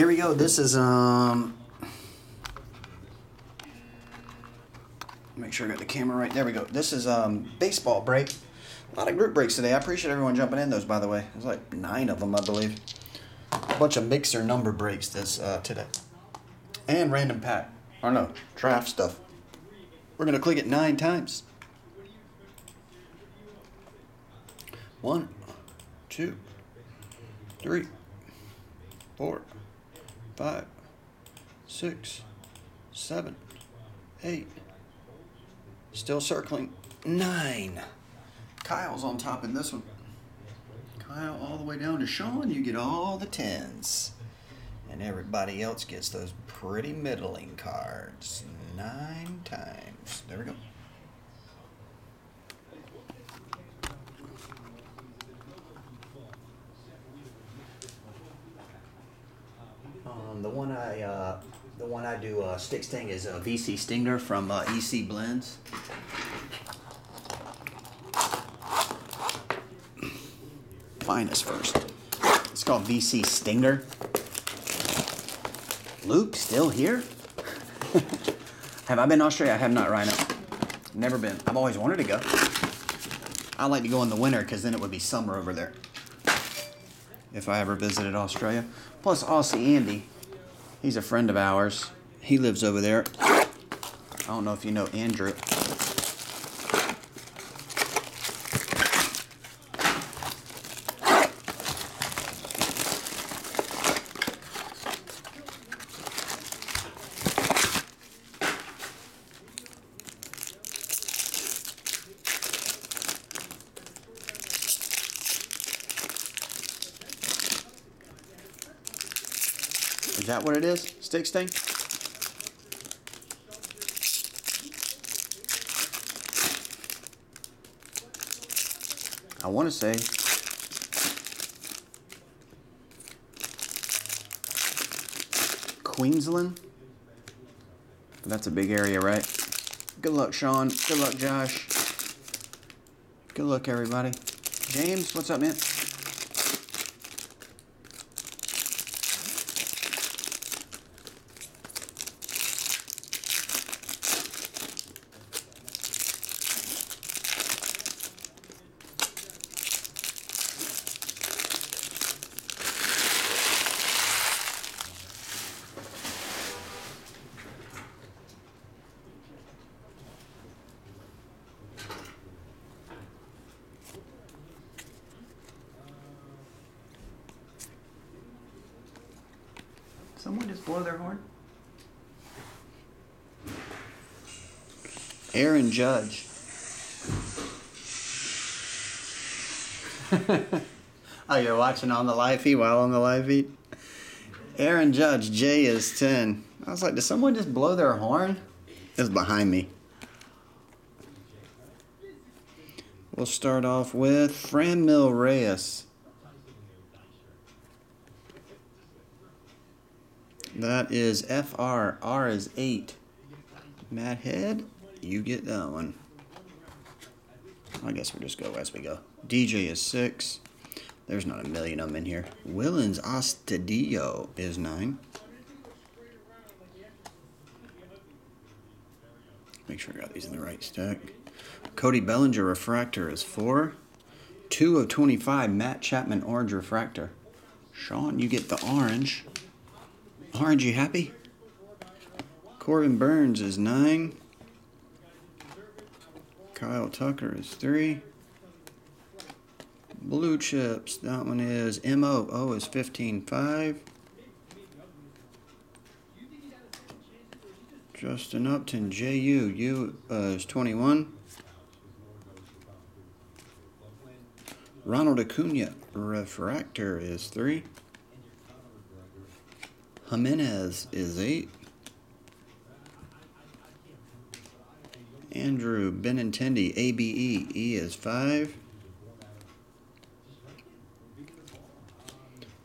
Here we go. This is make sure I got the camera right. There we go. This is baseball break. A lot of group breaks today. I appreciate everyone jumping in those, by the way. There's like 9 of them, I believe. A bunch of mixer number breaks this today. And random pack. Or no, draft stuff. We're going to click it 9 times. 1, 2, 3, 4, 5, 6, 7, 8. Still circling. 9. Kyle's on top in this one. Kyle all the way down to Sean. You get all the 10s. And everybody else gets those pretty middling cards. 9 times. There we go. The one I do stick sting is a VC Stinger from EC Blends. Finest first. It's called VC Stinger. Luke still here? Have I been to Australia? I have not, Rhino. Never been. I've always wanted to go. I like to go in the winter because then it would be summer over there. If I ever visited Australia. Plus Aussie Andy. He's a friend of ours. He lives over there. I don't know if you know Andrew. Is that what it is? Stick sting? I want to say. Queensland? That's a big area, right? Good luck, Sean. Good luck, Josh. Good luck, everybody. James, what's up, man? Someone just blow their horn. Aaron Judge. Oh, you're watching on the live feed while on the live feed? Aaron Judge, J is 10. I was like, did someone just blow their horn? It's behind me. We'll start off with Franmil Reyes. That is FR. R is 8. Matt Head, you get that one. I guess we'll just go as we go. DJ is 6. There's not a million of them in here. Willians Astudillo is 9. Make sure I got these in the right stack. Cody Bellinger refractor is 4. 2 of 25. Matt Chapman orange refractor. Sean, you get the orange. Orange, you happy? Corbin Burnes is 9. Kyle Tucker is 3. Blue chips, that one is MO. O is 15.5. Justin Upton, JU. U is 21. Ronald Acuña, refractor, is 3. Jimenez is 8. Andrew Benintendi, ABE, E is 5.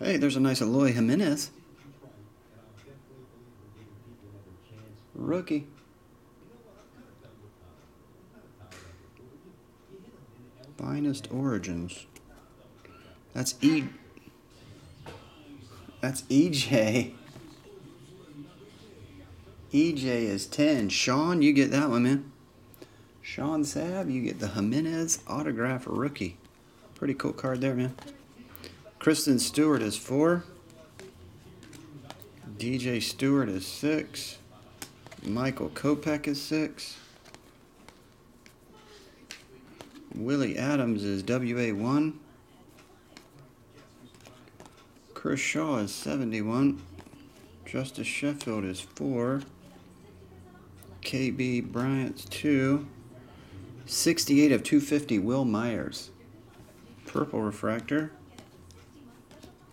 Hey, there's a nice Eloy Jiménez. Rookie. Finest Origins. That's E. That's EJ. EJ is 10. Sean, you get that one, man. Sean Saab, you get the Jimenez autograph rookie. Pretty cool card there, man. Kristen Stewart is 4. DJ Stewart is 6. Michael Kopech is 6. Willy Adames is WA1. Chris Shaw is 71. Justus Sheffield is 4. KB Bryant's 2. 68 of 250, Will Myers. Purple refractor.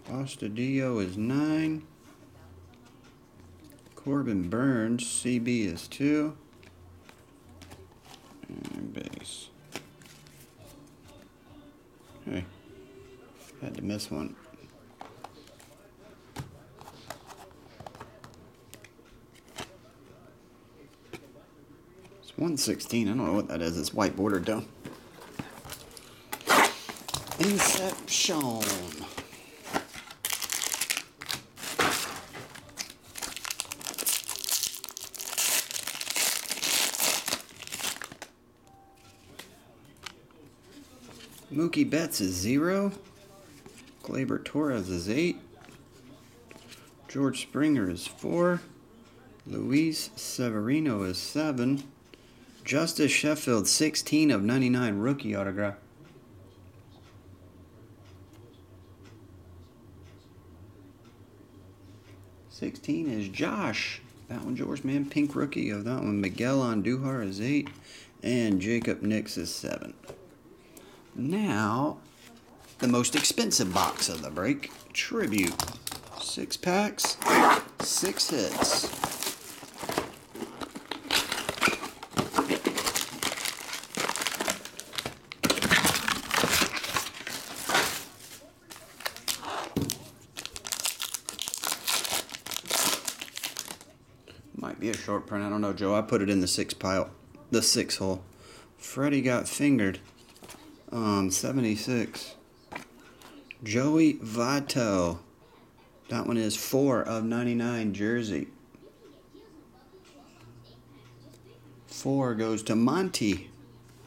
Astudillo is 9. Corbin Burnes, CB is 2. And base. Hey, had to miss one. It's 116. I don't know what that is. It's white border down. Inception. Mookie Betts is 0. Gleyber Torres is 8. George Springer is 4. Luis Severino is 7. Justus Sheffield, 16 of 99 rookie autograph. #16 is Josh. That one, George, man. Pink rookie of that one. Miguel Andujar is 8. And Jacob Nix is 7. Now, the most expensive box of the break, Tribute. 6 packs, 6 hits. Might be a short print, I don't know, Joe. I put it in the 6 pile, the 6 hole. Freddie got fingered. 76. Joey Votto. That one is 4 of 99 jersey. 4 goes to Monty.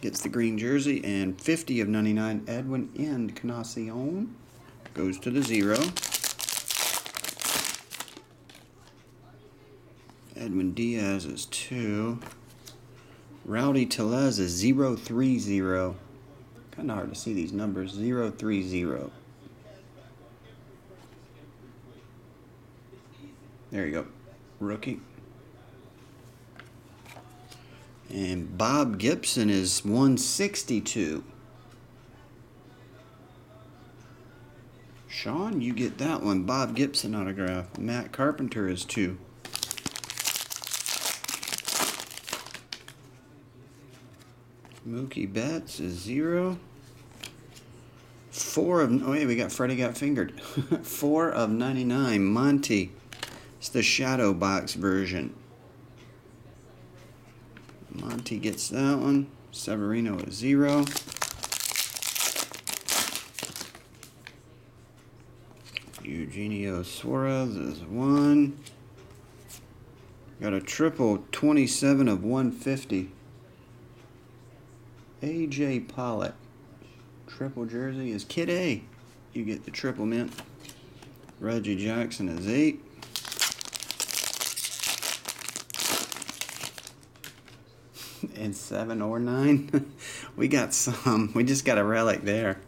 Gets the green jersey. And 50 of 99 Edwin Encarnación goes to the 0. Edwin Diaz is 2. Rowdy Tellez is 030. Kind of hard to see these numbers. 030. There you go. Rookie. And Bob Gibson is 162. Sean, you get that one. Bob Gibson autograph. Matt Carpenter is 2. Mookie Betts is 0. 4 of... Oh, yeah, we got Freddie got fingered. 4 of 99. Monty. It's the shadow box version. Monty gets that one. Severino is 0. Eugenio Suarez is 1. Got a triple. 27 of 150. AJ Pollock. Triple jersey is Kid A. You get the triple, mint. Reggie Jackson is 8. And 7 or 9. We got some. We just got a relic there.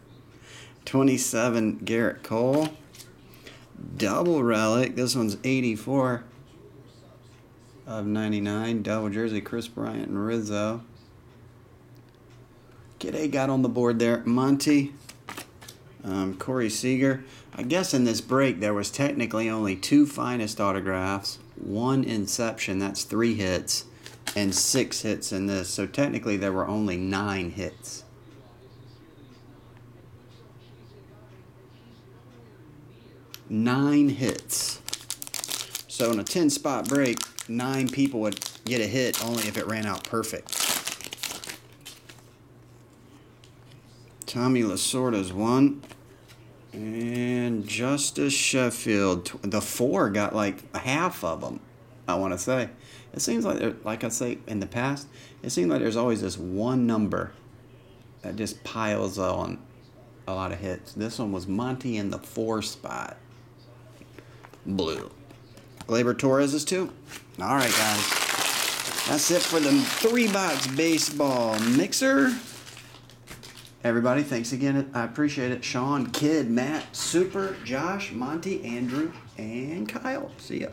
27 Garrett Cole. Double relic. This one's 84 of 99. Double jersey Chris Bryant and Rizzo. Kid A got on the board there. Monty, Corey Seager. I guess in this break there was technically only 2 finest autographs, 1 Inception, that's 3 hits, and 6 hits in this. So technically there were only 9 hits. So in a 10-spot break, 9 people would get a hit only if it ran out perfect. Tommy Lasorda's 1. And Justus Sheffield. The 4 got like half of them. I want to say. It seems like I say in the past, it seems like there's always this one number that just piles on a lot of hits. This one was Monty in the 4 spot. Blue. Gleyber Torres is 2. All right, guys. That's it for the 3-box baseball mixer. Everybody, thanks again. I appreciate it. Sean, Kid, Matt, Super, Josh, Monty, Andrew, and Kyle. See ya.